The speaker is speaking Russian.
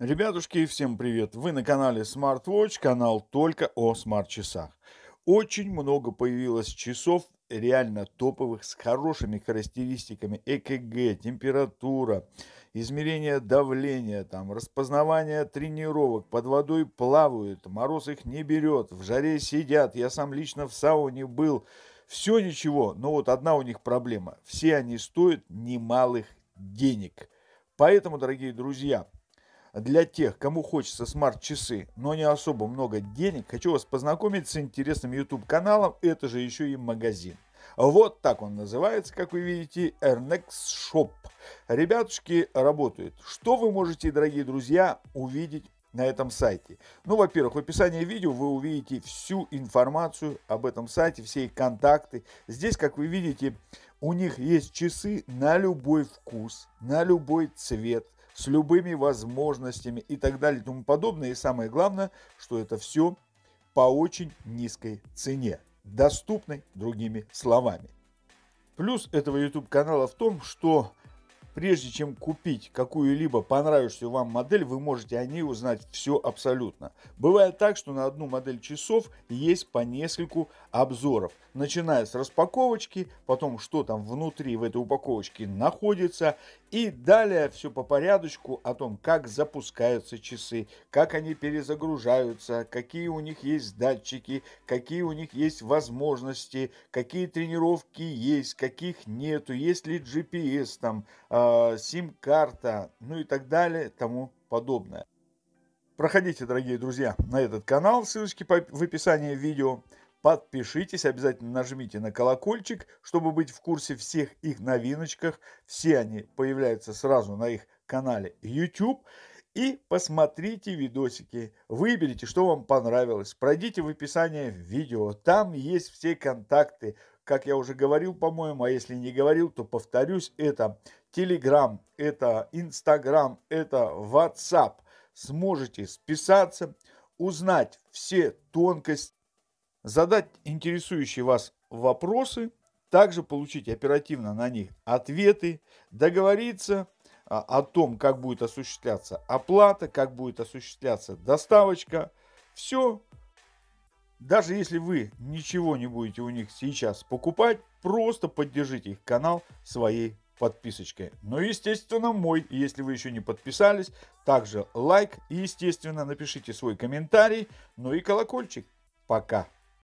Ребятушки, всем привет! Вы на канале SmartWatch, канал только о смарт-часах. Очень много появилось часов реально топовых с хорошими характеристиками: ЭКГ, температура, измерение давления, там, распознавание тренировок, под водой плавают, мороз их не берет, в жаре сидят, я сам лично в сауне был. Все ничего, но вот одна у них проблема: все они стоят немалых денег. Поэтому, дорогие друзья, для тех, кому хочется смарт-часы, но не особо много денег, хочу вас познакомить с интересным YouTube-каналом. Это же еще и магазин. Вот так он называется, как вы видите, Ernex Shop. Ребятушки работают. Что вы можете, дорогие друзья, увидеть на этом сайте? Ну, во-первых, в описании видео вы увидите всю информацию об этом сайте, все их контакты. Здесь, как вы видите, у них есть часы на любой вкус, на любой цвет, с любыми возможностями и так далее и тому подобное. И самое главное, что это все по очень низкой цене, доступной другими словами. Плюс этого YouTube канала в том, что прежде чем купить какую-либо понравившуюся вам модель, вы можете о ней узнать все абсолютно. Бывает так, что на одну модель часов есть по нескольку обзоров, начиная с распаковочки, потом что там внутри в этой упаковочке находится, и далее все по порядочку о том, как запускаются часы, как они перезагружаются, какие у них есть датчики, какие у них есть возможности, какие тренировки есть, каких нету, есть ли GPS там, сим-карта, ну и так далее, тому подобное. Проходите, дорогие друзья, на этот канал, ссылочки в описании видео. Подпишитесь, обязательно нажмите на колокольчик, чтобы быть в курсе всех их новиночках. Все они появляются сразу на их канале YouTube. И посмотрите видосики, выберите, что вам понравилось, пройдите в описание видео, там есть все контакты. Как я уже говорил, по-моему, а если не говорил, то повторюсь, это Telegram, это Instagram, это WhatsApp. Сможете списаться, узнать все тонкости, задать интересующие вас вопросы, также получить оперативно на них ответы, договориться о том, как будет осуществляться оплата, как будет осуществляться доставочка. Все. Даже если вы ничего не будете у них сейчас покупать, просто поддержите их канал своей подписочкой. Ну и, естественно, мой, если вы еще не подписались, также лайк. И, естественно, напишите свой комментарий, ну и колокольчик. Пока.